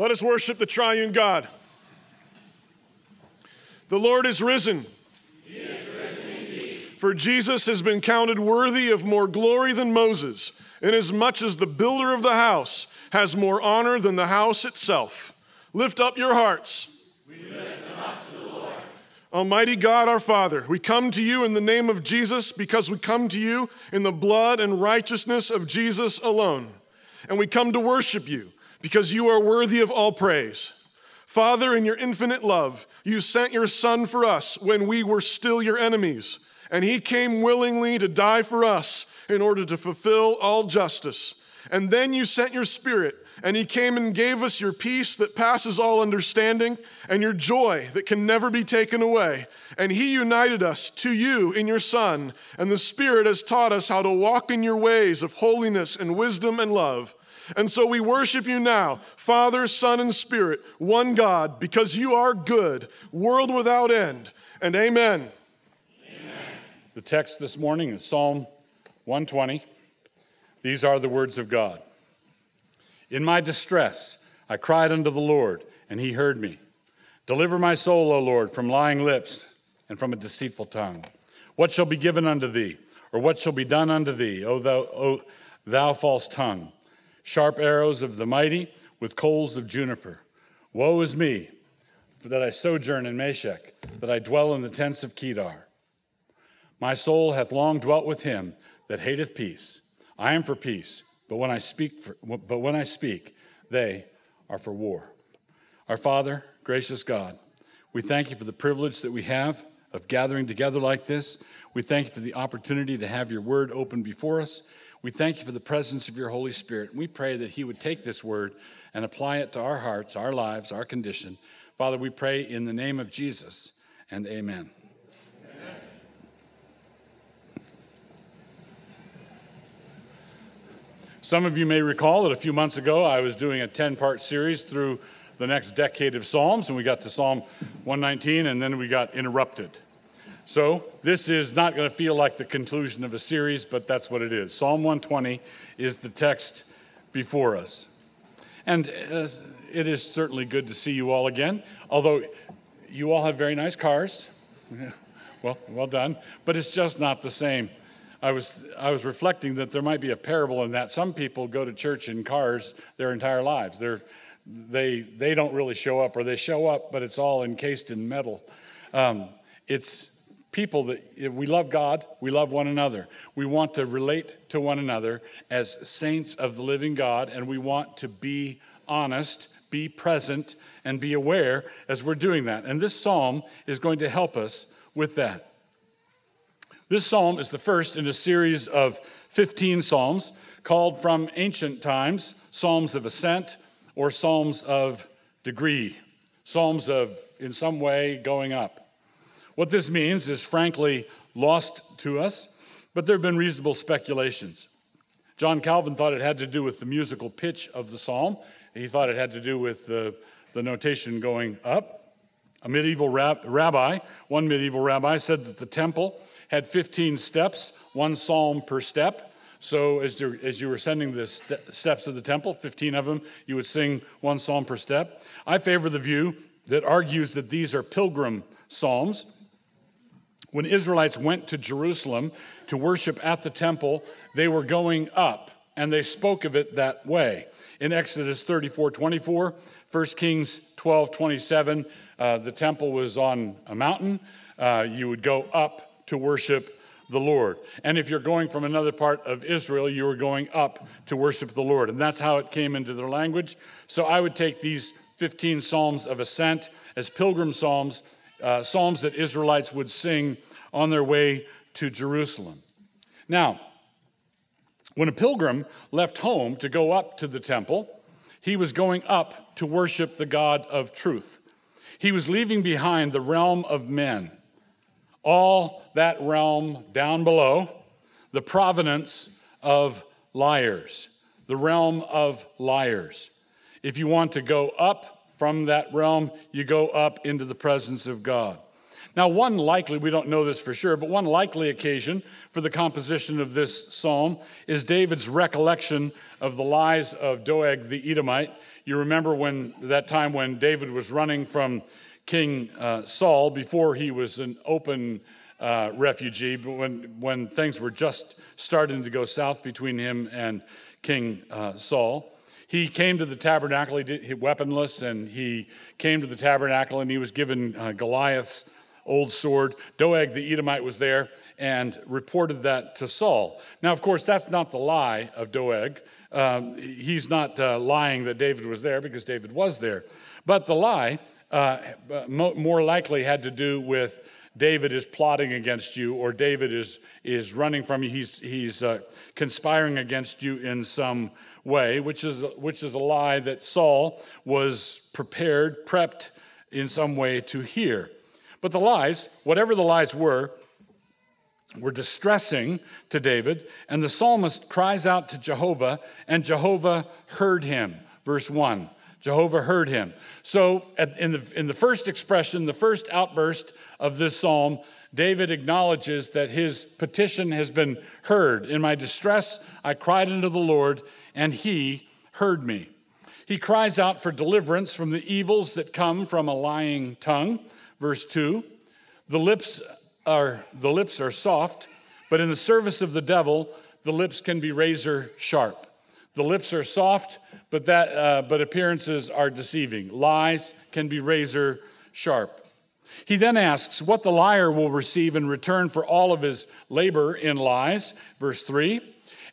Let us worship the triune God. The Lord is risen. He is risen indeed. For Jesus has been counted worthy of more glory than Moses, inasmuch as the builder of the house has more honor than the house itself. Lift up your hearts. We lift them up to the Lord. Almighty God, our Father, we come to you in the name of Jesus because we come to you in the blood and righteousness of Jesus alone. And we come to worship you because you are worthy of all praise. Father, in your infinite love, you sent your Son for us when we were still your enemies, and he came willingly to die for us in order to fulfill all justice. And then you sent your Spirit, and he came and gave us your peace that passes all understanding and your joy that can never be taken away. And he united us to you in your Son, and the Spirit has taught us how to walk in your ways of holiness and wisdom and love. And so we worship you now, Father, Son, and Spirit, one God, because you are good, world without end, and amen. Amen. The text this morning is Psalm 120. These are the words of God. In my distress, I cried unto the Lord, and he heard me. Deliver my soul, O Lord, from lying lips and from a deceitful tongue. What shall be given unto thee, or what shall be done unto thee, O thou false tongue? Sharp arrows of the mighty with coals of juniper. Woe is me, for that I sojourn in Meshech, that I dwell in the tents of Kedar. My soul hath long dwelt with him that hateth peace. I am for peace, but when I speak, they are for war. Our Father, gracious God, we thank you for the privilege that we have of gathering together like this. We thank you for the opportunity to have your word open before us. We thank you for the presence of your Holy Spirit. We pray that he would take this word and apply it to our hearts, our lives, our condition. Father, we pray in the name of Jesus, and amen. Amen. Some of you may recall that a few months ago I was doing a 10-part series through the next decade of Psalms, and we got to Psalm 119, and then we got interrupted. So this is not going to feel like the conclusion of a series, but that's what it is. Psalm 120 is the text before us. And it is certainly good to see you all again, although you all have very nice cars. Well done. But it's just not the same. I was reflecting that there might be a parable in that. Some people go to church in cars their entire lives. They don't really show up, or they show up, but it's all encased in metal. It's people that we love God, we love one another. We want to relate to one another as saints of the living God, and we want to be honest, be present, and be aware as we're doing that. And this psalm is going to help us with that. This psalm is the first in a series of 15 psalms called from ancient times psalms of ascent or psalms of degree, psalms of in some way going up. What this means is frankly lost to us, but there have been reasonable speculations. John Calvin thought it had to do with the musical pitch of the psalm. He thought it had to do with the notation going up. A medieval rabbi said that the temple had 15 steps, one psalm per step. So as you were ascending the steps of the temple, 15 of them, you would sing one psalm per step. I favor the view that argues that these are pilgrim psalms. When Israelites went to Jerusalem to worship at the temple, they were going up, and they spoke of it that way. In Exodus 34:24, 1 Kings 12:27, the temple was on a mountain. You would go up to worship the Lord. And if you're going from another part of Israel, you were going up to worship the Lord. And that's how it came into their language. So I would take these 15 psalms of ascent as pilgrim psalms, psalms that Israelites would sing on their way to Jerusalem. Now, when a pilgrim left home to go up to the temple, he was going up to worship the God of truth. He was leaving behind the realm of men, all that realm down below, the provenance of liars, the realm of liars. If you want to go up from that realm, you go up into the presence of God. Now, one likely, we don't know this for sure, but one likely occasion for the composition of this psalm is David's recollection of the lies of Doeg the Edomite You remember when that time when David was running from King Saul before he was an open refugee, but when things were just starting to go south between him and King Saul. He came to the tabernacle, he weaponless, and he came to the tabernacle and he was given Goliath's old sword. Doeg the Edomite was there and reported that to Saul. Now, of course, that's not the lie of Doeg. He's not lying that David was there because David was there. But the lie more likely had to do with David is plotting against you, or David is running from you. He's conspiring against you in some way, which is a lie that Saul was prepped in some way to hear. But the lies, whatever the lies were distressing to David, and the psalmist cries out to Jehovah, and Jehovah heard him. Verse 1. Jehovah heard him. So in the first expression, the first outburst of this psalm, David acknowledges that his petition has been heard. In my distress, I cried unto the Lord, and he heard me. He cries out for deliverance from the evils that come from a lying tongue. Verse 2, the lips are soft, but in the service of the devil, the lips can be razor sharp. The lips are soft, but appearances are deceiving. Lies can be razor sharp. He then asks what the liar will receive in return for all of his labor in lies, verse 3.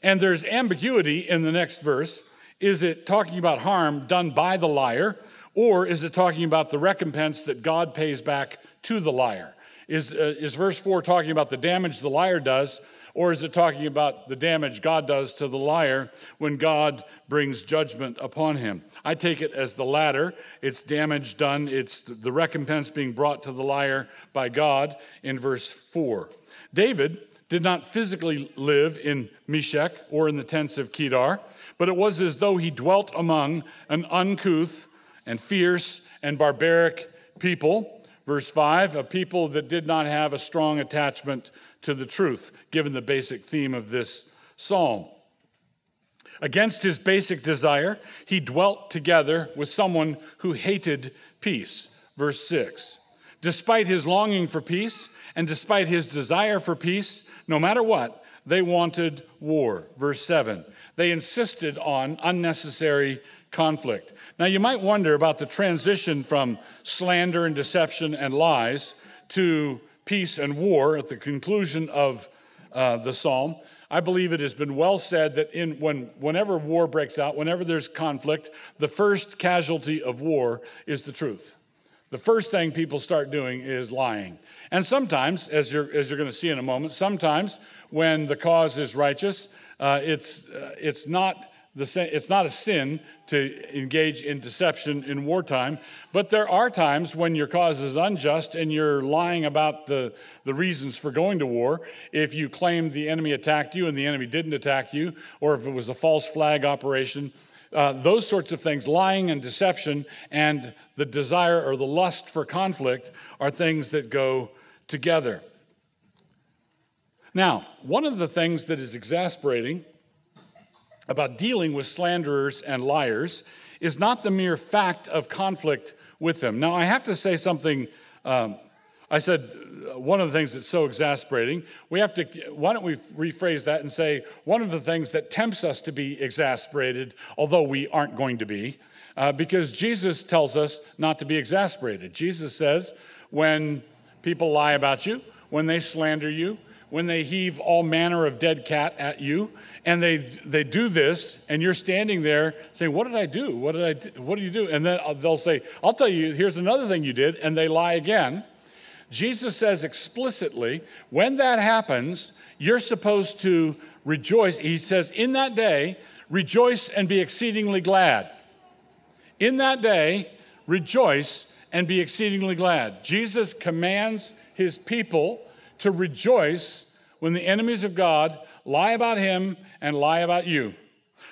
And there's ambiguity in the next verse. Is it talking about harm done by the liar, or is it talking about the recompense that God pays back to the liar? Is verse 4 talking about the damage the liar does, or is it talking about the damage God does to the liar when God brings judgment upon him? I take it as the latter. It's damage done. It's the recompense being brought to the liar by God in verse 4. David did not physically live in Meshech or in the tents of Kedar, but it was as though he dwelt among an uncouth and fierce and barbaric people. Verse 5, a people that did not have a strong attachment to the truth, given the basic theme of this psalm. Against his basic desire, he dwelt together with someone who hated peace. Verse 6, despite his longing for peace and despite his desire for peace, no matter what, they wanted war. Verse 7, they insisted on unnecessary conflict. Now, you might wonder about the transition from slander and deception and lies to peace and war at the conclusion of the psalm. I believe it has been well said that whenever war breaks out, whenever there's conflict, the first casualty of war is the truth. The first thing people start doing is lying. And sometimes, as you're going to see in a moment, sometimes when the cause is righteous, it's not a sin to engage in deception in wartime, but there are times when your cause is unjust and you're lying about the reasons for going to war. If you claim the enemy attacked you and the enemy didn't attack you, or if it was a false flag operation, those sorts of things, lying and deception and the desire or the lust for conflict are things that go together. Now, one of the things that is exasperating about dealing with slanderers and liars is not the mere fact of conflict with them. Now, I have to say something. I said one of the things that's so exasperating. Why don't we rephrase that and say one of the things that tempts us to be exasperated, although we aren't going to be, because Jesus tells us not to be exasperated. Jesus says when people lie about you, when they slander you, when they heave all manner of dead cat at you, and they do this, and you're standing there saying, what did I do? What do you do? And then they'll say, I'll tell you, here's another thing you did, and they lie again. Jesus says explicitly, when that happens, you're supposed to rejoice. He says, in that day, rejoice and be exceedingly glad. In that day, rejoice and be exceedingly glad. Jesus commands his people to rejoice when the enemies of God lie about him and lie about you.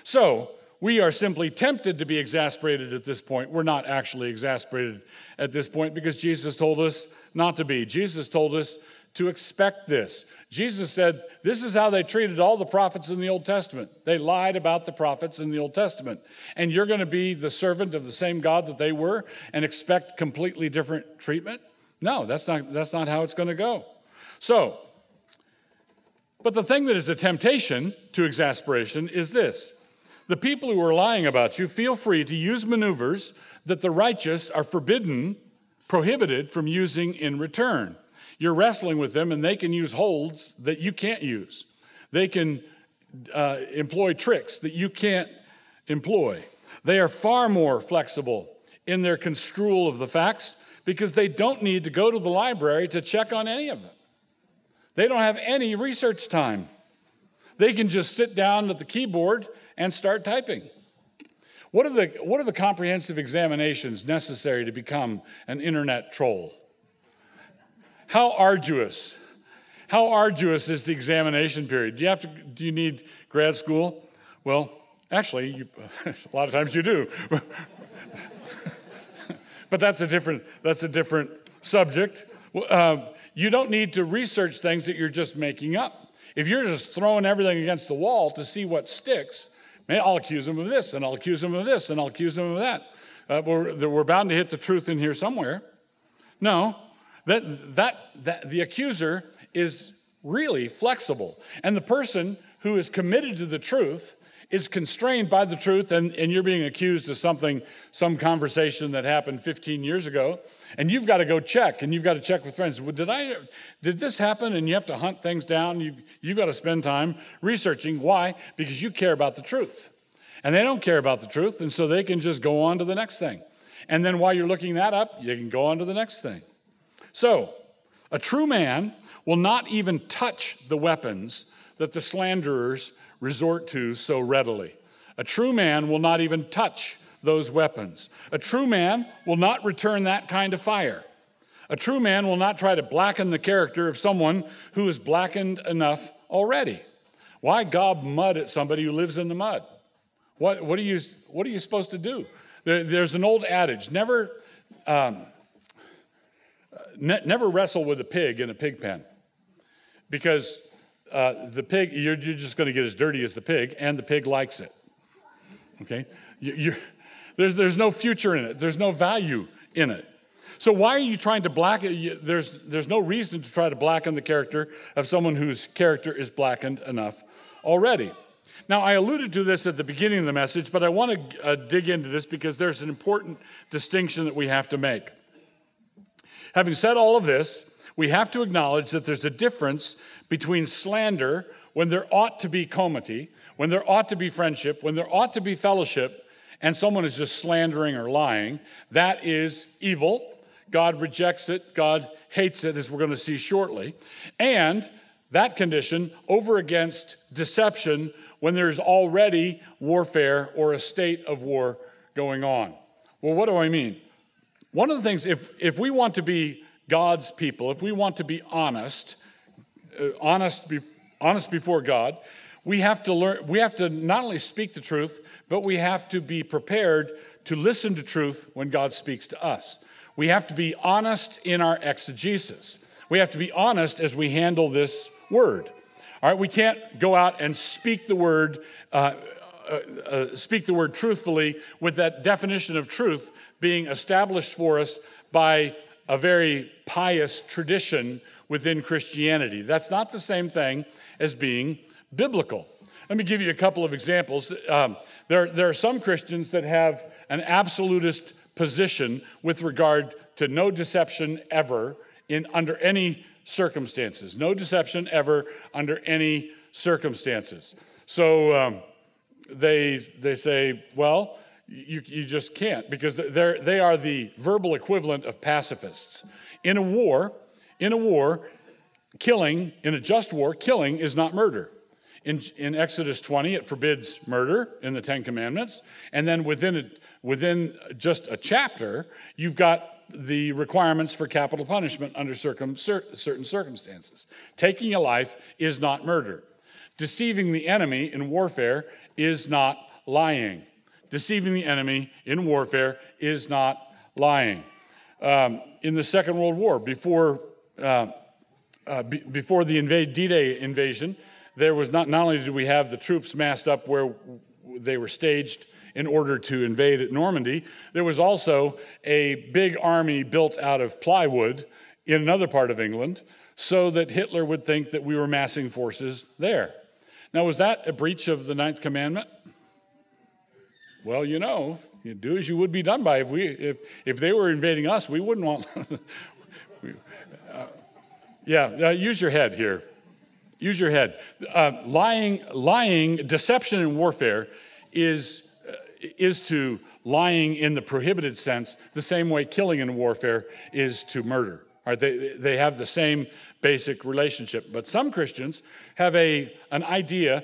So we are simply tempted to be exasperated at this point. We're not actually exasperated at this point because Jesus told us not to be. Jesus told us to expect this. Jesus said, this is how they treated all the prophets in the Old Testament. They lied about the prophets in the Old Testament. And you're going to be the servant of the same God that they were and expect completely different treatment? No, that's not how it's going to go. So, but the thing that is a temptation to exasperation is this. The people who are lying about you feel free to use maneuvers that the righteous are prohibited from using in return. You're wrestling with them, and they can use holds that you can't use. They can employ tricks that you can't employ. They are far more flexible in their construal of the facts because they don't need to go to the library to check on any of them. They don't have any research time. They can just sit down at the keyboard and start typing. What are the comprehensive examinations necessary to become an internet troll? How arduous is the examination period? Do you need grad school? Well, actually, a lot of times you do. But that's a different subject. You don't need to research things that you're just making up. If you're just throwing everything against the wall to see what sticks, man, I'll accuse them of this, and I'll accuse them of this, and I'll accuse them of that. We're bound to hit the truth in here somewhere. No, that the accuser is really flexible. And the person who is committed to the truth is constrained by the truth, and you're being accused of some conversation that happened 15 years ago, and you've got to go check, and you've got to check with friends. Well, did this happen? And you have to hunt things down. You've got to spend time researching. Why? Because you care about the truth. And they don't care about the truth, and so they can just go on to the next thing. And then while you're looking that up, you can go on to the next thing. So a true man will not even touch the weapons that the slanderers resort to so readily. A true man will not even touch those weapons. A true man will not return that kind of fire. A true man will not try to blacken the character of someone who is blackened enough already. Why gob mud at somebody who lives in the mud? What are you supposed to do? There's an old adage, never wrestle with a pig in a pig pen, because the pig, you're just going to get as dirty as the pig, and the pig likes it, okay? There's no future in it. There's no value in it. So why are you trying to blacken? There's no reason to try to blacken the character of someone whose character is blackened enough already. Now, I alluded to this at the beginning of the message, but I want to dig into this because there's an important distinction that we have to make. Having said all of this, we have to acknowledge that there's a difference between slander, when there ought to be comity, when there ought to be friendship, when there ought to be fellowship, and someone is just slandering or lying. That is evil. God rejects it. God hates it, as we're going to see shortly. And that condition over against deception, when there's already warfare or a state of war going on. Well, what do I mean? One of the things, if we want to be God's people, if we want to be honest before God, we have to learn. We have to not only speak the truth, but we have to be prepared to listen to truth when God speaks to us. We have to be honest in our exegesis. We have to be honest as we handle this word. All right, we can't go out and speak the word truthfully with that definition of truth being established for us by a very pious tradition within Christianity. That's not the same thing as being biblical. Let me give you a couple of examples. There are some Christians that have an absolutist position with regard to no deception ever under any circumstances. No deception ever under any circumstances. So they say, well, you just can't, because they are the verbal equivalent of pacifists. In a war, killing is not murder. In Exodus 20, it forbids murder in the Ten Commandments. And then within just a chapter, you've got the requirements for capital punishment under certain circumstances. Taking a life is not murder. Deceiving the enemy in warfare is not lying. Deceiving the enemy in warfare is not lying. In the Second World War, before before the D-Day invasion, there was not only did we have the troops massed up where they were staged in order to invade at Normandy, there was also a big army built out of plywood in another part of England so that Hitler would think that we were massing forces there. Now, was that a breach of the Ninth Commandment? Well, you know, you do as you would be done by. If they were invading us, we wouldn't want... use your head here. Use your head. Lying, deception in warfare is to lying in the prohibited sense the same way killing in warfare is to murder. All right? They have the same basic relationship. But some Christians have an idea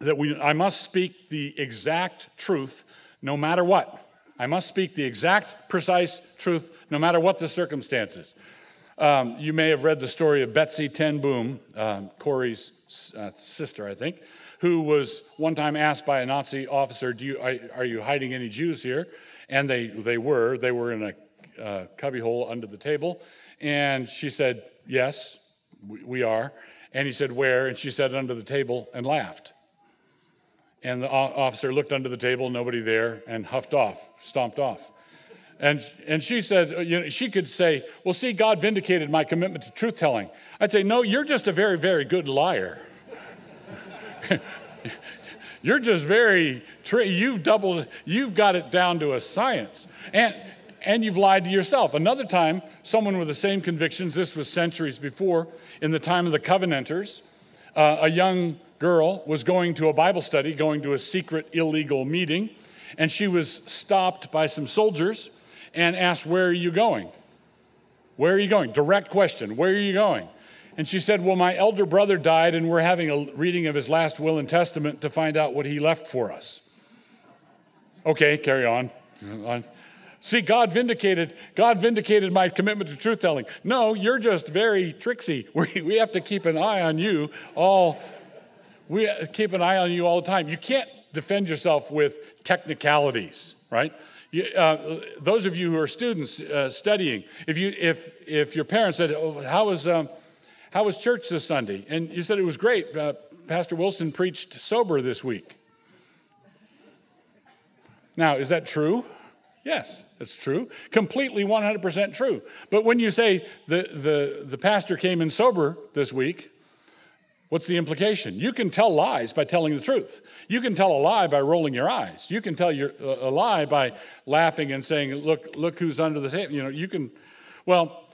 that I must speak the exact truth no matter what. I must speak the exact precise truth no matter what the circumstances. You may have read the story of Betsy Ten Boom, Corey's sister, I think, who was one time asked by a Nazi officer, "Are you hiding any Jews here?" And they were. They were in a cubbyhole under the table. And she said, "Yes, we are." And he said, "Where?" And she said, "Under the table," and laughed. And the officer looked under the table, nobody there, and huffed off, stomped off. And she said, you know, she could say, "Well, see, God vindicated my commitment to truth-telling." I'd say, "No, you're just a very, very good liar. You're just you've got it down to a science. And you've lied to yourself." Another time, someone with the same convictions, this was centuries before, in the time of the Covenanters, a young girl was going to a Bible study, going to a secret illegal meeting, and she was stopped by some soldiers and asked, "Where are you going? Where are you going?" Direct question, "Where are you going?" And she said, "Well, my elder brother died, and we're having a reading of his last will and testament to find out what he left for us." Okay, carry on. "See, God vindicated my commitment to truth-telling." No, you're just very tricksy. We have to keep an eye on you all. We keep an eye on you all the time. You can't defend yourself with technicalities, right? Those of you who are students studying, if your parents said, "Oh, how was church this Sunday?" and you said, "It was great. Pastor Wilson preached sober this week." Now, is that true? Yes, it's true. Completely 100% true. But when you say the pastor came in sober this week, what's the implication? You can tell lies by telling the truth. You can tell a lie by rolling your eyes. You can tell a lie by laughing and saying, "Look who's under the table." You know, you can. Well,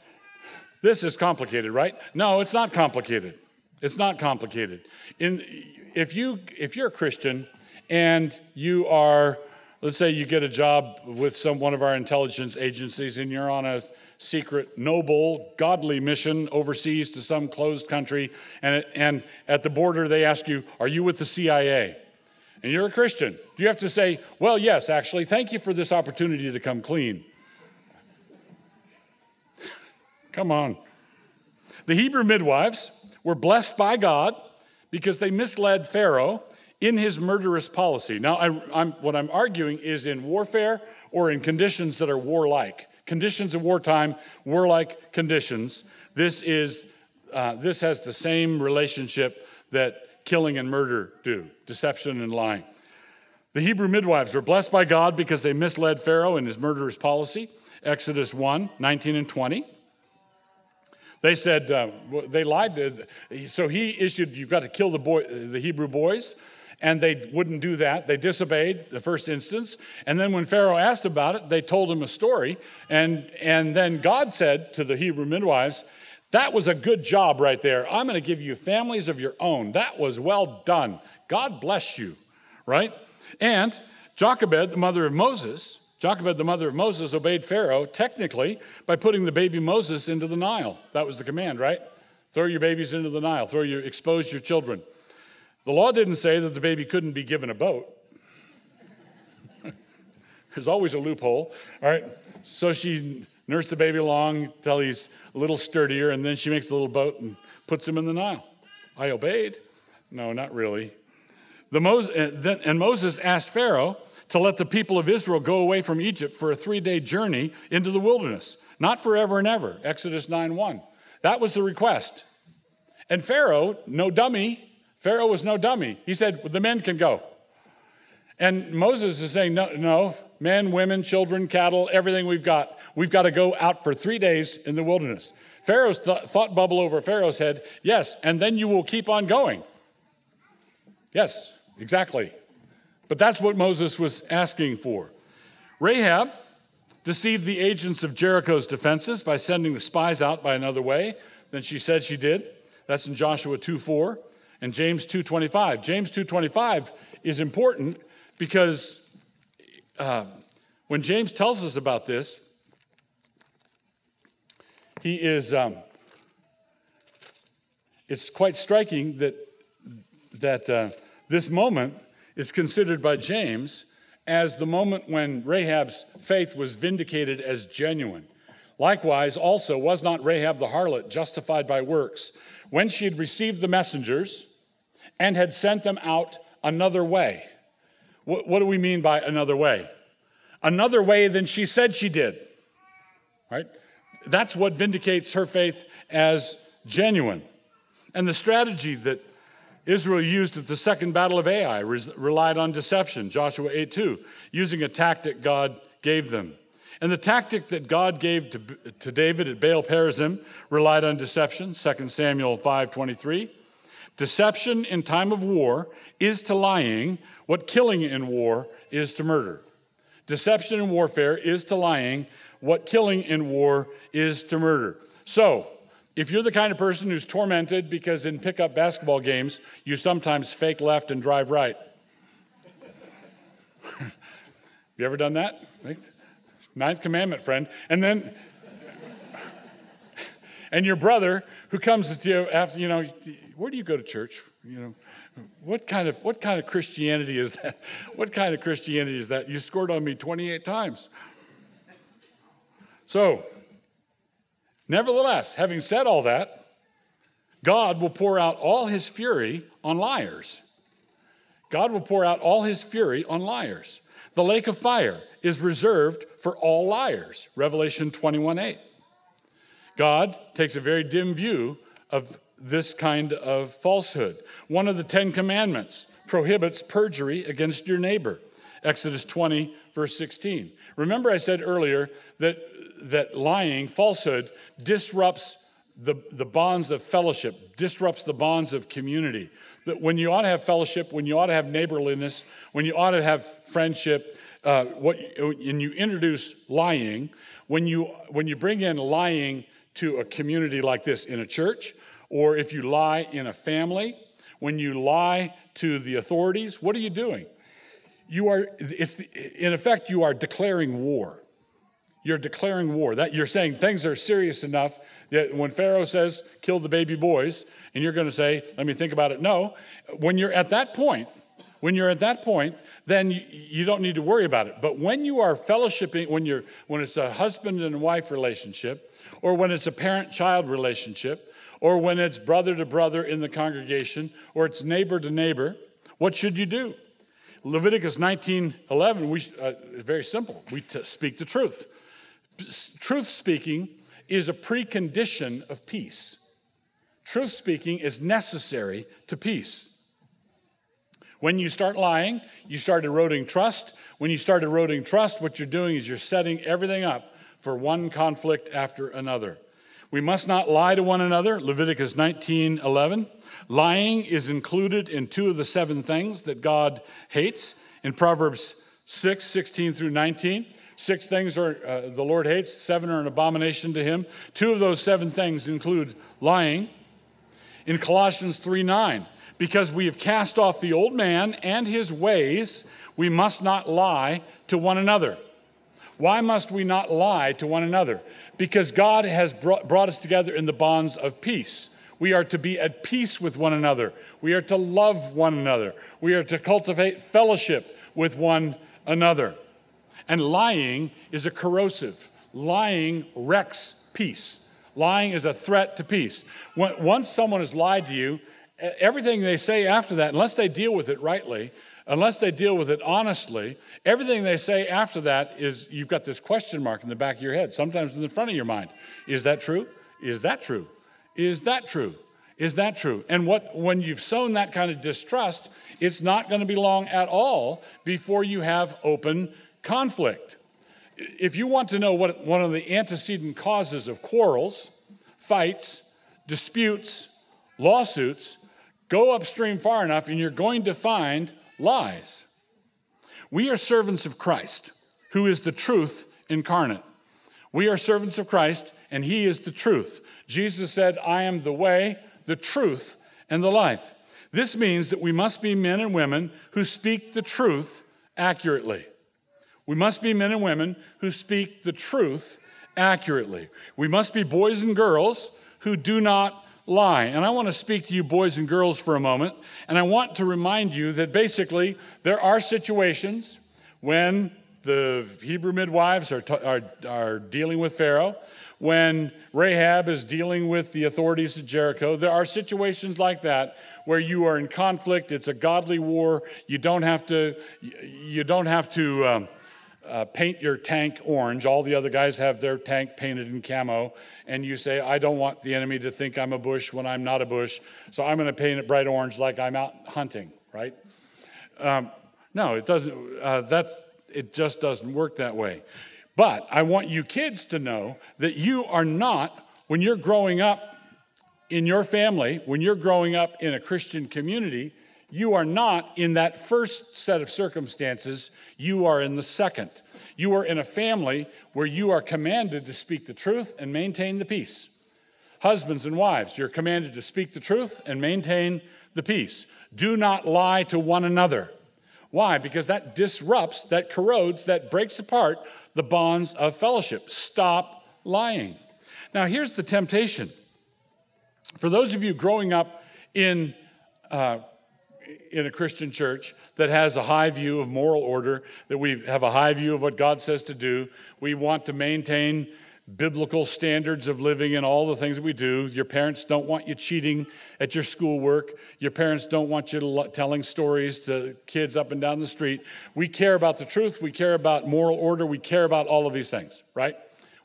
this is complicated, right? No, it's not complicated. It's not complicated. If you're a Christian and you are, let's say, you get a job with one of our intelligence agencies, and you're on a secret, noble, godly mission overseas to some closed country, and at the border they ask you, "Are you with the CIA?" And you're a Christian. Do you have to say, "Well, yes, actually, thank you for this opportunity to come clean"? Come on. The Hebrew midwives were blessed by God because they misled Pharaoh in his murderous policy. Now, what I'm arguing is in warfare or in conditions that are warlike. Conditions of wartime, warlike conditions. This has the same relationship that killing and murder do, deception and lying. The Hebrew midwives were blessed by God because they misled Pharaoh in his murderous policy, Exodus 1, 19 and 20. They said, they lied to, so he issued, "You've got to kill the Hebrew boys," and they wouldn't do that. They disobeyed the first instance. And then when Pharaoh asked about it, they told him a story. And then God said to the Hebrew midwives, "That was a good job right there. I'm going to give you families of your own. That was well done. God bless you," right? And Jochebed, the mother of Moses, obeyed Pharaoh technically by putting the baby Moses into the Nile. That was the command, right? Throw your babies into the Nile. Expose your children. The law didn't say that the baby couldn't be given a boat. There's always a loophole, all right? So she nursed the baby along until he's a little sturdier, and then she makes a little boat and puts him in the Nile. I obeyed. No, not really. Moses asked Pharaoh to let the people of Israel go away from Egypt for a 3-day journey into the wilderness, not forever and ever, Exodus 9:1. That was the request. And Pharaoh, no dummy, Pharaoh was no dummy. He said, well, the men can go. And Moses is saying, no, men, women, children, cattle, everything we've got. We've got to go out for 3 days in the wilderness. Pharaoh's thought bubble over Pharaoh's head, yes, and then you will keep on going. Yes, exactly. But that's what Moses was asking for. Rahab deceived the agents of Jericho's defenses by sending the spies out by another way than she said she did. That's in Joshua 2:4 and James 2:25. James 2:25 is important because when James tells us about this, he is, it's quite striking that this moment is considered by James as the moment when Rahab's faith was vindicated as genuine. Likewise, also, was not Rahab the harlot justified by works when she had received the messengers and had sent them out another way? What do we mean by another way? Another way than she said she did, right? That's what vindicates her faith as genuine. And the strategy that Israel used at the Second Battle of Ai relied on deception, Joshua 8:2, using a tactic God gave them. And the tactic that God gave to David at Baal Perazim relied on deception, 2 Samuel 5:23. Deception in time of war is to lying what killing in war is to murder. Deception in warfare is to lying what killing in war is to murder. So, if you're the kind of person who's tormented because in pickup basketball games, you sometimes fake left and drive right. Have you ever done that? Ninth commandment, friend. And then, and your brother who comes to you after, you know, where do you go to church? You know, what kind of Christianity is that? What kind of Christianity is that? You scored on me 28 times. So, nevertheless, having said all that, God will pour out all his fury on liars. God will pour out all his fury on liars. The lake of fire is reserved for all liars, Revelation 21:8. God takes a very dim view of this kind of falsehood. One of the Ten Commandments prohibits perjury against your neighbor, Exodus 20, verse 16. Remember I said earlier that lying, falsehood, disrupts the bonds of fellowship, disrupts the bonds of community. That when you ought to have fellowship, when you ought to have neighborliness, when you ought to have friendship, and you introduce lying, when you bring in lying to a community like this in a church, or if you lie in a family, when you lie to the authorities, what are you doing? In effect, you are declaring war. You're declaring war. That you're saying things are serious enough that when Pharaoh says, kill the baby boys, and you're going to say, let me think about it. No, when you're at that point, then you don't need to worry about it. But when you are fellowshipping, when it's a husband and wife relationship, or when it's a parent-child relationship, or when it's brother to brother in the congregation, or it's neighbor to neighbor, what should you do? Leviticus 19:11, very simple. We speak the truth. Truth speaking is a precondition of peace. Truth speaking is necessary to peace. When you start lying, you start eroding trust. When you start eroding trust, what you're doing is you're setting everything up for one conflict after another. We must not lie to one another, Leviticus 19:11. Lying is included in two of the seven things that God hates in Proverbs 6:16 through 19. Six things are the Lord hates, seven are an abomination to him. Two of those seven things include lying. In Colossians 3:9, because we have cast off the old man and his ways, we must not lie to one another. Why must we not lie to one another? Because God has brought us together in the bonds of peace. We are to be at peace with one another. We are to love one another. We are to cultivate fellowship with one another. And lying is a corrosive. Lying wrecks peace. Lying is a threat to peace. Once someone has lied to you, everything they say after that, unless they deal with it rightly, unless they deal with it honestly, everything they say after that is you've got this question mark in the back of your head, sometimes in the front of your mind. Is that true? Is that true? Is that true? Is that true? And when you've sown that kind of distrust, it's not going to be long at all before you have open conflict. If you want to know what one of the antecedent causes of quarrels, fights, disputes, lawsuits, go upstream far enough and you're going to find lies. We are servants of Christ, who is the truth incarnate. We are servants of Christ, and he is the truth. Jesus said, I am the way, the truth, and the life. This means that we must be men and women who speak the truth accurately. We must be men and women who speak the truth accurately. We must be boys and girls who do not lie. And I want to speak to you boys and girls for a moment, and I want to remind you that basically there are situations when the Hebrew midwives are dealing with Pharaoh, when Rahab is dealing with the authorities of Jericho. There are situations like that where you are in conflict. It's a godly war. You don't have to paint your tank orange. All the other guys have their tank painted in camo, and you say, I don't want the enemy to think I'm a bush when I'm not a bush, so I'm going to paint it bright orange like I'm out hunting, right? No, it doesn't. It just doesn't work that way. But I want you kids to know that you are not, when you're growing up in your family, when you're growing up in a Christian community, you are not in that first set of circumstances. You are in the second. You are in a family where you are commanded to speak the truth and maintain the peace. Husbands and wives, you're commanded to speak the truth and maintain the peace. Do not lie to one another. Why? Because that disrupts, that corrodes, that breaks apart the bonds of fellowship. Stop lying. Now, here's the temptation. For those of you growing up in a Christian church that has a high view of moral order, that we have a high view of what God says to do, we want to maintain biblical standards of living in all the things that we do. Your parents don't want you cheating at your schoolwork. Your parents don't want you telling stories to kids up and down the street. We care about the truth. We care about moral order. We care about all of these things, right?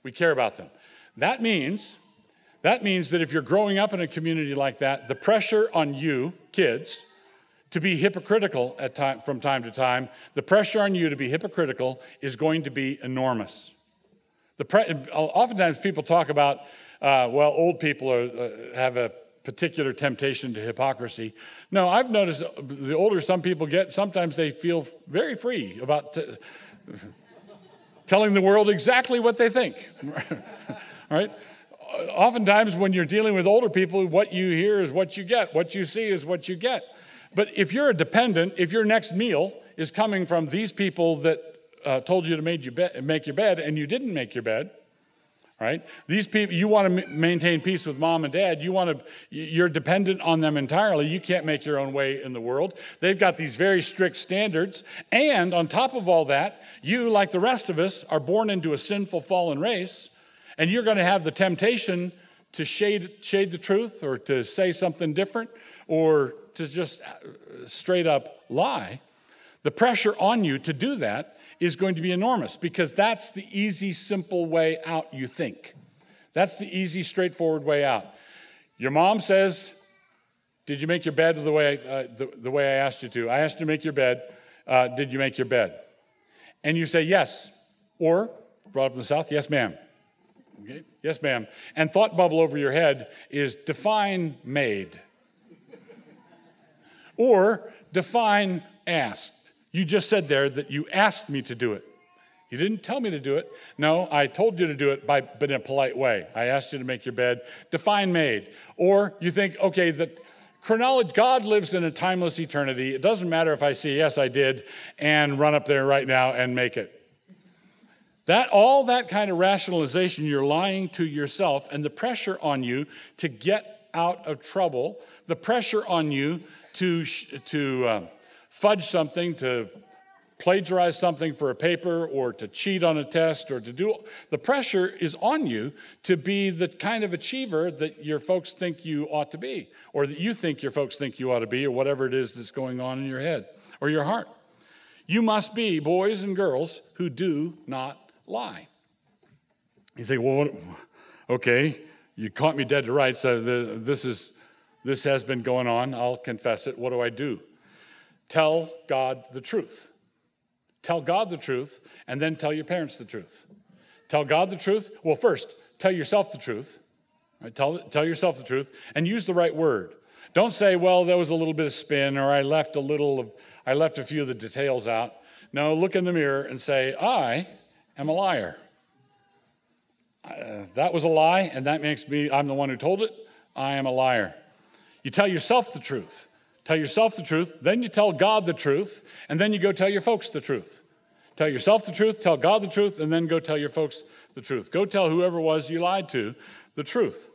We care about them. That means that if you're growing up in a community like that, the pressure on you, kids, to be hypocritical from time to time, the pressure on you to be hypocritical is going to be enormous. Oftentimes people talk about, well, old people have a particular temptation to hypocrisy. No, I've noticed the older some people get, sometimes they feel very free about telling the world exactly what they think, right? Oftentimes when you're dealing with older people, what you hear is what you get. What you see is what you get. But if you're a dependent, if your next meal is coming from these people that told you to make your bed, and you didn't make your bed, right? These people, you want to maintain peace with mom and dad. You're dependent on them entirely. You can't make your own way in the world. They've got these very strict standards, and on top of all that, you, like the rest of us, are born into a sinful, fallen race, and you're going to have the temptation to shade the truth, or to say something different, or to just straight up lie. The pressure on you to do that is going to be enormous, because that's the easy, simple way out, you think. That's the easy, straightforward way out. Your mom says, did you make your bed the way I asked you to? I asked you to make your bed. Did you make your bed? And you say, yes. Or, brought up in the South, yes, ma'am. Okay? Yes, ma'am. And thought bubble over your head is define made. Or define asked. You just said there that you asked me to do it. You didn't tell me to do it. No, I told you to do it, but in a polite way. I asked you to make your bed. Define made. Or you think, okay, God lives in a timeless eternity. It doesn't matter if I say, yes, I did, and run up there right now and make it. All that kind of rationalization, you're lying to yourself, and the pressure on you to get out of trouble, the pressure on you to fudge something, to plagiarize something for a paper, or to cheat on a test, or to do, the pressure is on you to be the kind of achiever that your folks think you ought to be, or that you think your folks think you ought to be, or whatever it is that's going on in your head or your heart. You must be boys and girls who do not lie. You think, well, okay, You caught me dead to rights. This has been going on. I'll confess it. What do? Tell God the truth. Tell God the truth, and then tell your parents the truth. Tell God the truth. Well, first, tell yourself the truth. Right? Tell yourself the truth, and use the right word. Don't say, well, there was a little bit of spin, or I left a few of the details out. No, look in the mirror and say, I am a liar. That was a lie, and that makes me, I'm the one who told it. I am a liar. You tell yourself the truth. Tell yourself the truth, then you tell God the truth, and then you go tell your folks the truth. Tell yourself the truth, tell God the truth, and then go tell your folks the truth. Go tell whoever it was you lied to the truth.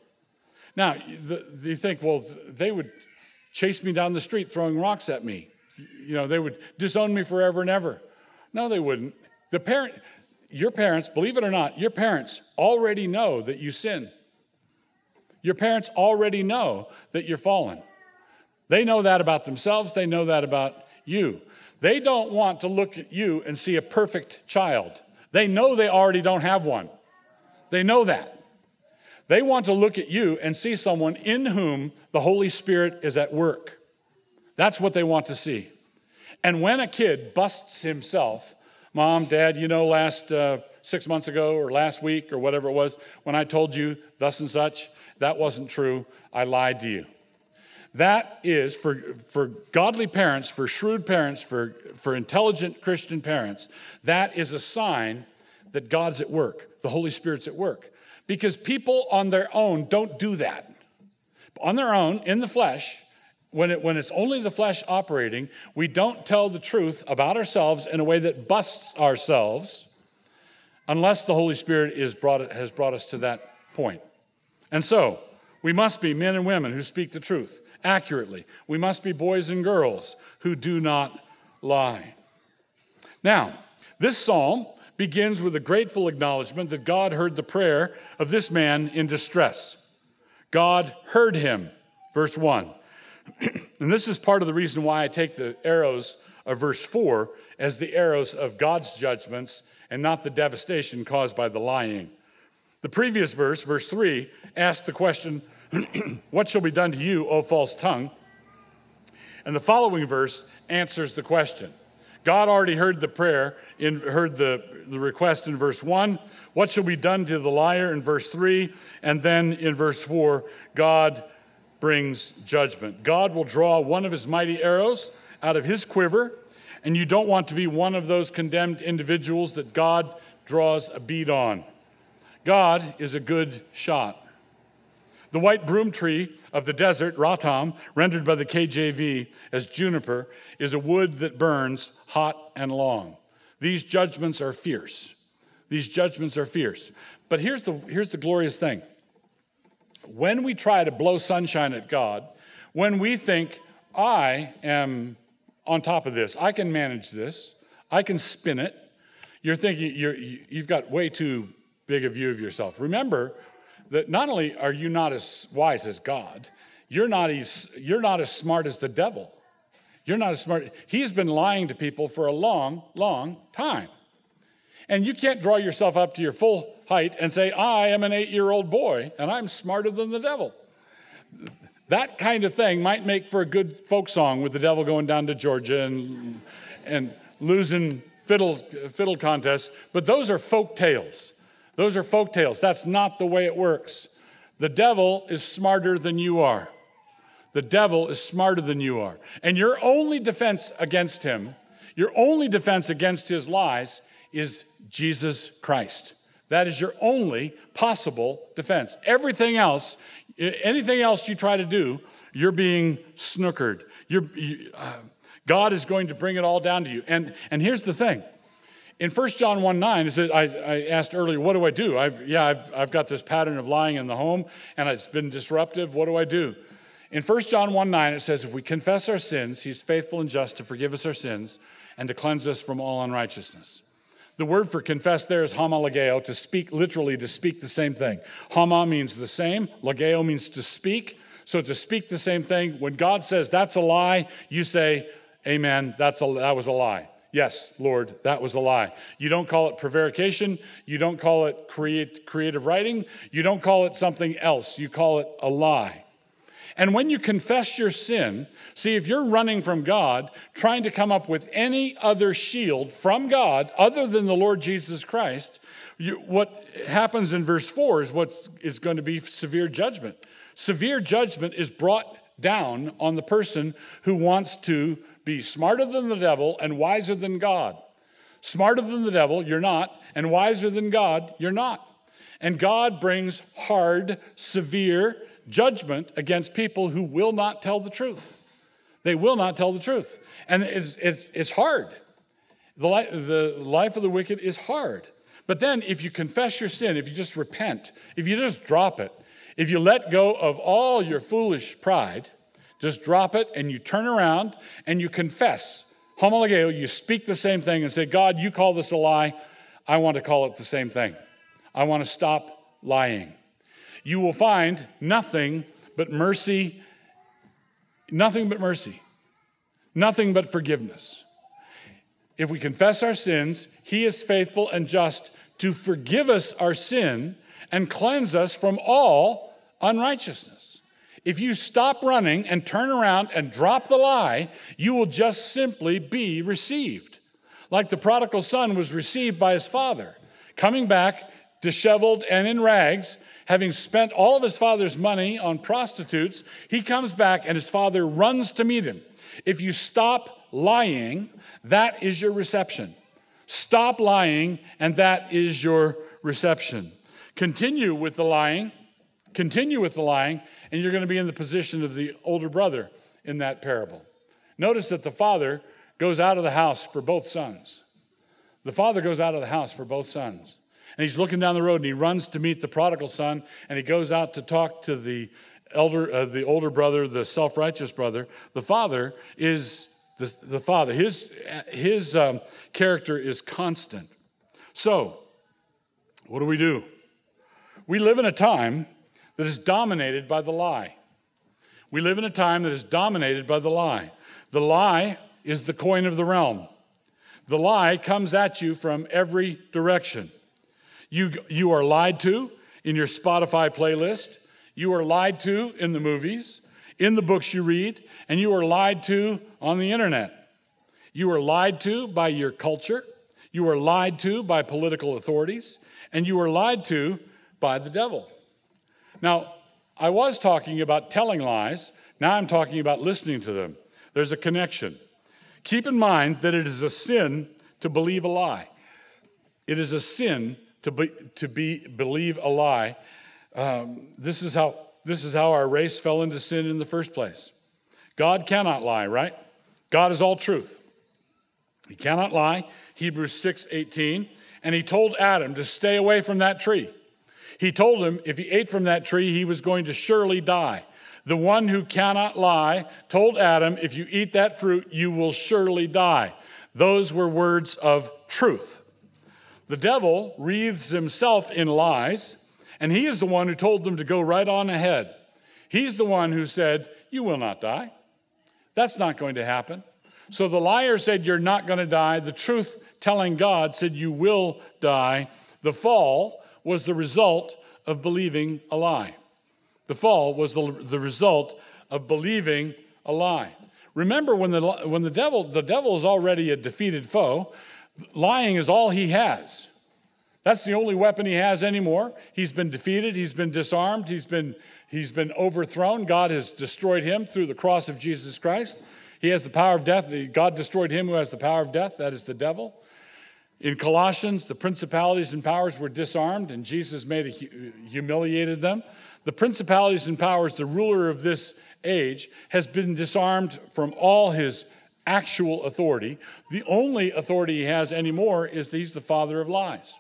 Now, you think, well, they would chase me down the street throwing rocks at me. You know, they would disown me forever and ever. No, they wouldn't. Your parents, believe it or not, your parents already know that you sin. Your parents already know that you're fallen. They know that about themselves. They know that about you. They don't want to look at you and see a perfect child. They know they already don't have one. They know that. They want to look at you and see someone in whom the Holy Spirit is at work. That's what they want to see. And when a kid busts himself, Mom, Dad, you know, last 6 months ago or last week or whatever it was, when I told you thus and such, that wasn't true. I lied to you. That is, for godly parents, for shrewd parents, for intelligent Christian parents, that is a sign that God's at work, the Holy Spirit's at work. Because people on their own don't do that. On their own, in the flesh, when it's only the flesh operating, we don't tell the truth about ourselves in a way that busts ourselves unless the Holy Spirit has brought us to that point. And so, we must be men and women who speak the truth accurately. We must be boys and girls who do not lie. Now, this psalm begins with a grateful acknowledgement that God heard the prayer of this man in distress. God heard him, verse 1. And this is part of the reason why I take the arrows of verse 4 as the arrows of God's judgments and not the devastation caused by the lying. The previous verse, verse 3, asked the question, what shall be done to you, O false tongue? And the following verse answers the question. God already heard the prayer, heard the request in verse 1. What shall be done to the liar in verse 3? And then in verse 4, God brings judgment. God will draw one of his mighty arrows out of his quiver, and you don't want to be one of those condemned individuals that God draws a bead on. God is a good shot. The white broom tree of the desert, ratam, rendered by the KJV as juniper, is a wood that burns hot and long. These judgments are fierce. These judgments are fierce. But here's the glorious thing. When we try to blow sunshine at God, when we think, I am on top of this, I can manage this, I can spin it, you're thinking you've got way too big a view of yourself. Remember, that not only are you not as wise as God, you're not as smart as the devil. You're not as smart. He's been lying to people for a long, long time. And you can't draw yourself up to your full height and say, I am an 8-year-old boy, and I'm smarter than the devil. That kind of thing might make for a good folk song with the devil going down to Georgia and losing fiddle contests. But those are folk tales. Those are folk tales. That's not the way it works. The devil is smarter than you are. The devil is smarter than you are. And your only defense against him, your only defense against his lies is Jesus Christ. That is your only possible defense. Everything else, anything else you try to do, you're being snookered. God is going to bring it all down to you. And here's the thing. In 1 John 1:9, it says, I asked earlier, what do? I've got this pattern of lying in the home, and it's been disruptive. What do? In 1 John 1:9, it says, if we confess our sins, he's faithful and just to forgive us our sins and to cleanse us from all unrighteousness. The word for confess there is homologeo, to speak, literally to speak the same thing. Homa means the same. Logeo means to speak. So to speak the same thing, when God says, that's a lie, you say, amen, that was a lie. Yes, Lord, that was a lie. You don't call it prevarication. You don't call it creative writing. You don't call it something else. You call it a lie. And when you confess your sin, see, if you're running from God, trying to come up with any other shield from God other than the Lord Jesus Christ, what happens in verse 4 is what is going to be severe judgment. Severe judgment is brought down on the person who wants to be smarter than the devil and wiser than God. Smarter than the devil, you're not, and wiser than God, you're not. And God brings hard, severe judgment against people who will not tell the truth. They will not tell the truth. And it's hard. The life of the wicked is hard. But then if you confess your sin, if you just repent, if you just drop it, if you let go of all your foolish pride, just drop it and you turn around and you confess. Homologeo, you speak the same thing and say, God, you call this a lie. I want to call it the same thing. I want to stop lying. You will find nothing but mercy, nothing but mercy, nothing but forgiveness. If we confess our sins, he is faithful and just to forgive us our sin and cleanse us from all unrighteousness. If you stop running and turn around and drop the lie, you will just simply be received. Like the prodigal son was received by his father, coming back disheveled and in rags, having spent all of his father's money on prostitutes, he comes back and his father runs to meet him. If you stop lying, that is your reception. Stop lying, and that is your reception. Continue with the lying. Continue with the lying, and you're going to be in the position of the older brother in that parable. Notice that the father goes out of the house for both sons. The father goes out of the house for both sons. And he's looking down the road, and he runs to meet the prodigal son, and he goes out to talk to the older brother, the self-righteous brother. The father is the father. His character is constant. So, what do? We live in a time that is dominated by the lie. We live in a time that is dominated by the lie. The lie is the coin of the realm. The lie comes at you from every direction. You are lied to in your Spotify playlist. You are lied to in the movies, in the books you read, and you are lied to on the internet. You are lied to by your culture. You are lied to by political authorities, and you are lied to by the devil. Now, I was talking about telling lies. Now I'm talking about listening to them. There's a connection. Keep in mind that it is a sin to believe a lie. It is a sin to believe a lie. This is how our race fell into sin in the first place. God cannot lie, right? God is all truth. He cannot lie. Hebrews 6:18, and he told Adam to stay away from that tree. He told him if he ate from that tree, he was going to surely die. The one who cannot lie told Adam, if you eat that fruit, you will surely die. Those were words of truth. The devil wreathes himself in lies, and he is the one who told them to go right on ahead. He's the one who said, you will not die. That's not going to happen. So the liar said, you're not going to die. The truth telling God said, you will die. The fall was the result of believing a lie. The fall was the result of believing a lie. Remember, when the devil is already a defeated foe, lying is all he has. That's the only weapon he has anymore. He's been defeated. He's been disarmed. He's been overthrown. God has destroyed him through the cross of Jesus Christ. He has the power of death. God destroyed him who has the power of death. That is the devil. In Colossians, the principalities and powers were disarmed, and Jesus humiliated them. The principalities and powers, the ruler of this age, has been disarmed from all his actual authority. The only authority he has anymore is that he's the father of lies.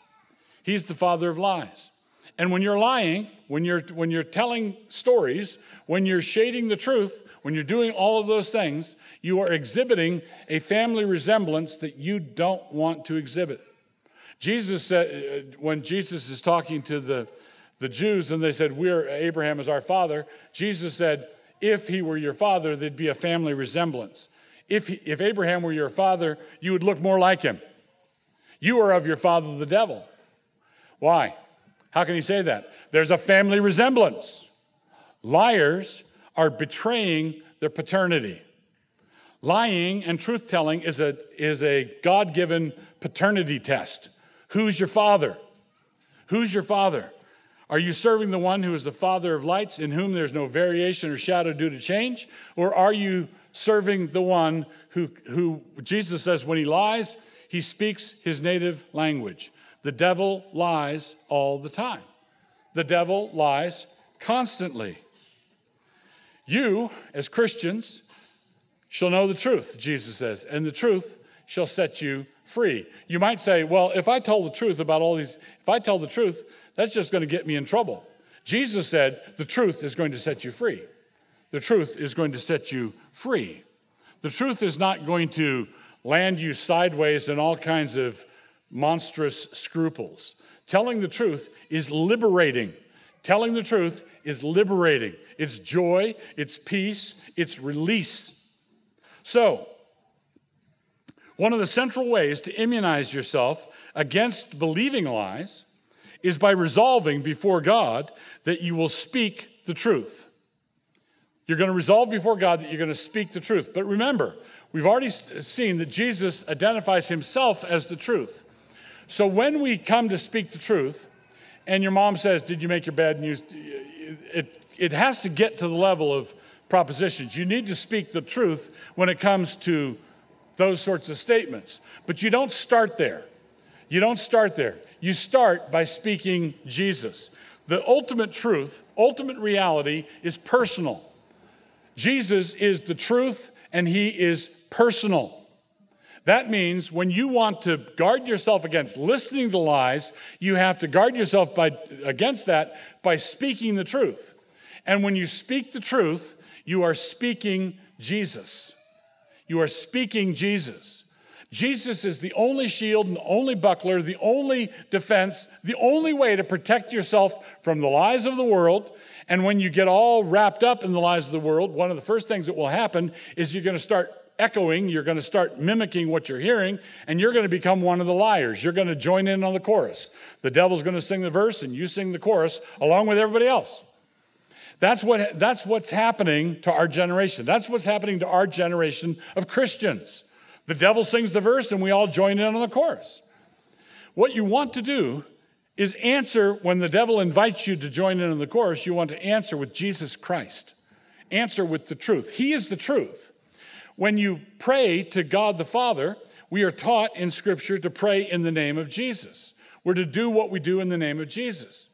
He's the father of lies. And when you're lying, when you're telling stories, when you're shading the truth, when you're doing all of those things, you are exhibiting a family resemblance that you don't want to exhibit. Jesus said, when Jesus is talking to the Jews and they said, Abraham is our father, Jesus said, if he were your father, there'd be a family resemblance. if Abraham were your father, you would look more like him. You are of your father, the devil. Why? How can he say that? There's a family resemblance. Liars are betraying their paternity. Lying and truth-telling is a God-given paternity test. Who's your father? Who's your father? Are you serving the one who is the Father of lights, in whom there's no variation or shadow due to change? Or are you serving the one who Jesus says when he lies, he speaks his native language? The devil lies all the time. The devil lies constantly. You, as Christians, shall know the truth, Jesus says, and the truth shall set you free. You might say, well, if I tell the truth about all these, if I tell the truth, that's just going to get me in trouble. Jesus said, the truth is going to set you free. The truth is going to set you free. The truth is not going to land you sideways in all kinds of monstrous scruples. Telling the truth is liberating. Telling the truth is liberating. It's joy, it's peace, it's release. So, one of the central ways to immunize yourself against believing lies is by resolving before God that you will speak the truth. You're going to resolve before God that you're going to speak the truth. But remember, we've already seen that Jesus identifies himself as the truth. So when we come to speak the truth, and your mom says, did you make your bed? And it has to get to the level of propositions. You need to speak the truth when it comes to those sorts of statements. But you don't start there. You don't start there. You start by speaking Jesus. The ultimate truth, ultimate reality is personal. Jesus is the truth and he is personal. That means when you want to guard yourself against listening to lies, you have to guard yourself against that by speaking the truth. And when you speak the truth, you are speaking Jesus. You are speaking Jesus. Jesus is the only shield and the only buckler, the only defense, the only way to protect yourself from the lies of the world. And when you get all wrapped up in the lies of the world, one of the first things that will happen is you're going to start echoing, you're going to start mimicking what you're hearing, and you're going to become one of the liars. You're going to join in on the chorus. The devil's going to sing the verse, and you sing the chorus along with everybody else. That's what's happening to our generation. That's what's happening to our generation of Christians. The devil sings the verse, and we all join in on the chorus. What you want to do is answer when the devil invites you to join in on the chorus. You want to answer with Jesus Christ. Answer with the truth. He is the truth. When you pray to God the Father, we are taught in Scripture to pray in the name of Jesus. We're to do what we do in the name of Jesus.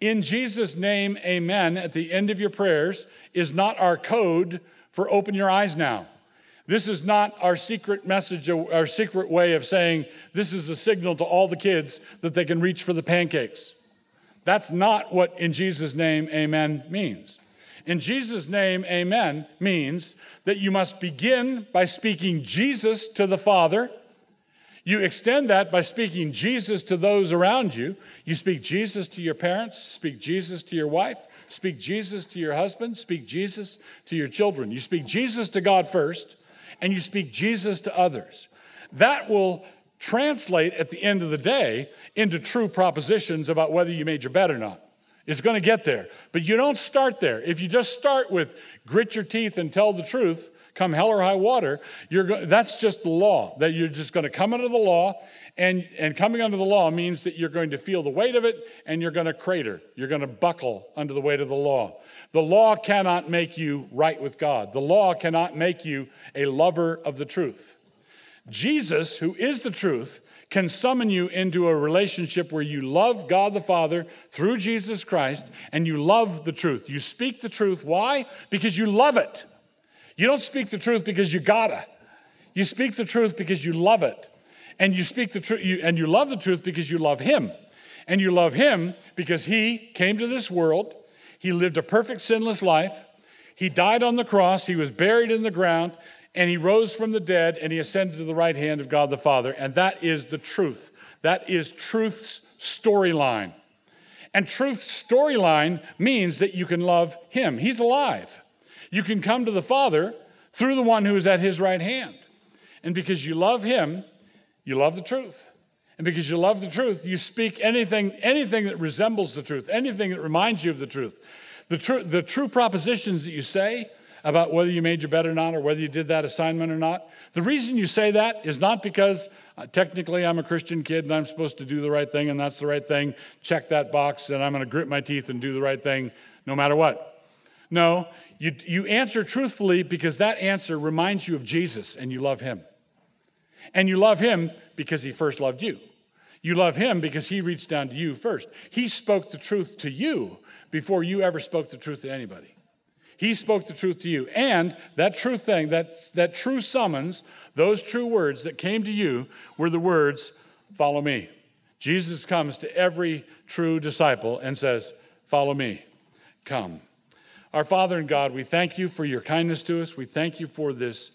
In Jesus' name, amen, at the end of your prayers is not our code for open your eyes now. This is not our secret message, our secret way of saying this is a signal to all the kids that they can reach for the pancakes. That's not what in Jesus' name, amen, means. In Jesus' name, amen, means that you must begin by speaking Jesus to the Father. You extend that by speaking Jesus to those around you. You speak Jesus to your parents, speak Jesus to your wife, speak Jesus to your husband, speak Jesus to your children. You speak Jesus to God first, and you speak Jesus to others. That will translate at the end of the day into true propositions about whether you made your bed or not. It's going to get there. But you don't start there. If you just start with grit your teeth and tell the truth, come hell or high water, that's just the law, that you're just going to come under the law, and coming under the law means that you're going to feel the weight of it, and you're going to crater. You're going to buckle under the weight of the law. The law cannot make you right with God. The law cannot make you a lover of the truth. Jesus, who is the truth, can summon you into a relationship where you love God the Father through Jesus Christ, and you love the truth. You speak the truth. Why? Because you love it. You don't speak the truth because you gotta. You speak the truth because you love it. And you speak the truth, and you love the truth because you love him. And you love him because he came to this world. He lived a perfect, sinless life. He died on the cross. He was buried in the ground. And he rose from the dead, and he ascended to the right hand of God the Father. And that is the truth. That is truth's storyline. And truth's storyline means that you can love him. He's alive. You can come to the Father through the one who is at his right hand. And because you love him, you love the truth. And because you love the truth, you speak anything that resembles the truth, anything that reminds you of the truth. The true propositions that you say about whether you made your bed or not, or whether you did that assignment or not, the reason you say that is not because technically I'm a Christian kid and I'm supposed to do the right thing and that's the right thing, check that box and I'm going to grit my teeth and do the right thing no matter what. No, you answer truthfully because that answer reminds you of Jesus and you love him. And you love him because he first loved you. You love him because he reached down to you first. He spoke the truth to you before you ever spoke the truth to anybody. He spoke the truth to you. And that true thing, that true summons, those true words that came to you were the words, follow me. Jesus comes to every true disciple and says, follow me, come. Our Father in God, we thank you for your kindness to us. We thank you for this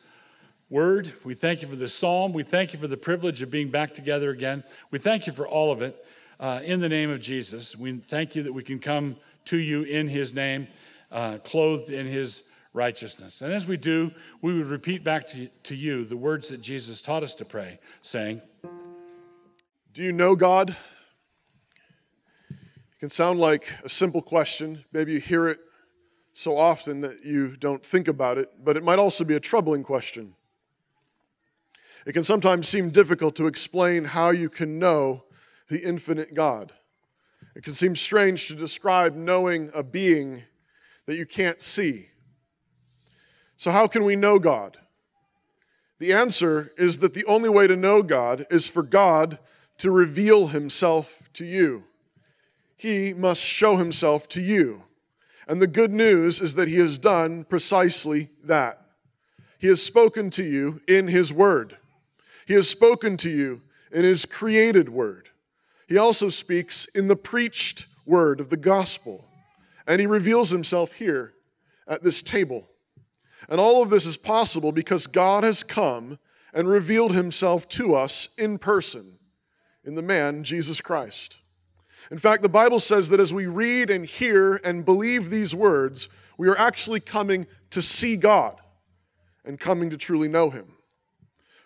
word. We thank you for this psalm. We thank you for the privilege of being back together again. We thank you for all of it in the name of Jesus. We thank you that we can come to you in his name, clothed in his righteousness. And as we do, we would repeat back to you the words that Jesus taught us to pray, saying, do you know God? It can sound like a simple question. Maybe you hear it so often that you don't think about it, but it might also be a troubling question. It can sometimes seem difficult to explain how you can know the infinite God. It can seem strange to describe knowing a being that you can't see. So how can we know God? The answer is that the only way to know God is for God to reveal himself to you. He must show himself to you. And the good news is that he has done precisely that. He has spoken to you in his word. He has spoken to you in his created word. He also speaks in the preached word of the gospel. And he reveals himself here at this table. And all of this is possible because God has come and revealed himself to us in person, in the man Jesus Christ. In fact, the Bible says that as we read and hear and believe these words, we are actually coming to see God and coming to truly know him.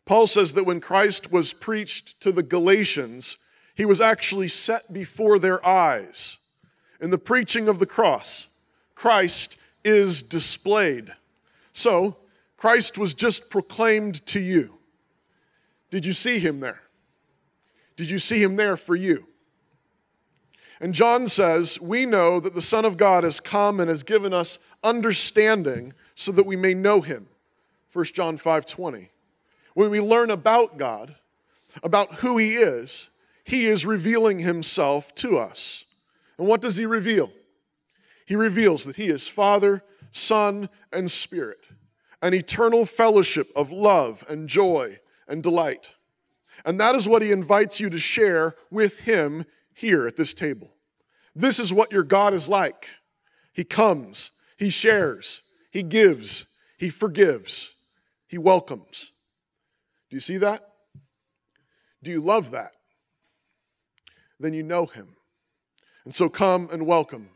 Paul says that when Christ was preached to the Galatians, he was actually set before their eyes. In the preaching of the cross, Christ is displayed. So, Christ was just proclaimed to you. Did you see him there? Did you see him there for you? And John says, we know that the Son of God has come and has given us understanding so that we may know him. 1 John 5:20. When we learn about God, about who he is revealing himself to us. And what does he reveal? He reveals that he is Father, Son, and Spirit, an eternal fellowship of love and joy and delight. And that is what he invites you to share with him here at this table. This is what your God is like. He comes, he shares, he gives, he forgives, he welcomes. Do you see that? Do you love that? Then you know him. And so come and welcome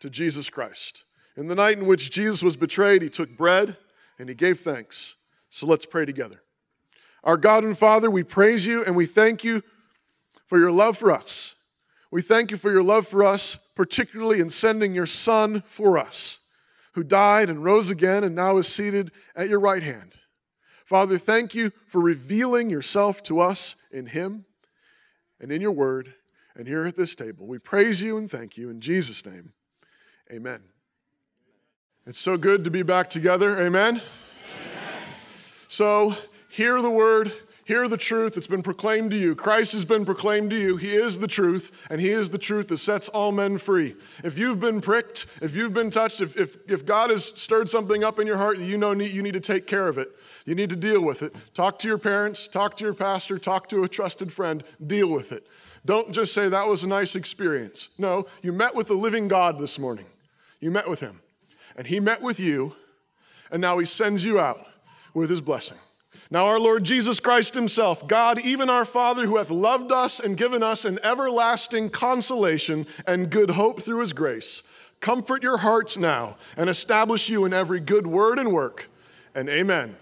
to Jesus Christ. In the night in which Jesus was betrayed, he took bread and he gave thanks. So let's pray together. Our God and Father, we praise you and we thank you for your love for us. We thank you for your love for us, particularly in sending your Son for us, who died and rose again and now is seated at your right hand. Father, thank you for revealing yourself to us in him and in your word and here at this table. We praise you and thank you in Jesus' name. Amen. It's so good to be back together. Amen? Amen. So hear the word. Hear the truth. It's been proclaimed to you. Christ has been proclaimed to you. He is the truth, and he is the truth that sets all men free. If you've been pricked, if you've been touched, if God has stirred something up in your heart that you know you need to take care of it, you need to deal with it. Talk to your parents. Talk to your pastor. Talk to a trusted friend. Deal with it. Don't just say, that was a nice experience. No, you met with the living God this morning. You met with him, and he met with you, and now he sends you out with his blessing. Now our Lord Jesus Christ himself, God, even our Father, who hath loved us and given us an everlasting consolation and good hope through his grace, comfort your hearts now and establish you in every good word and work and amen.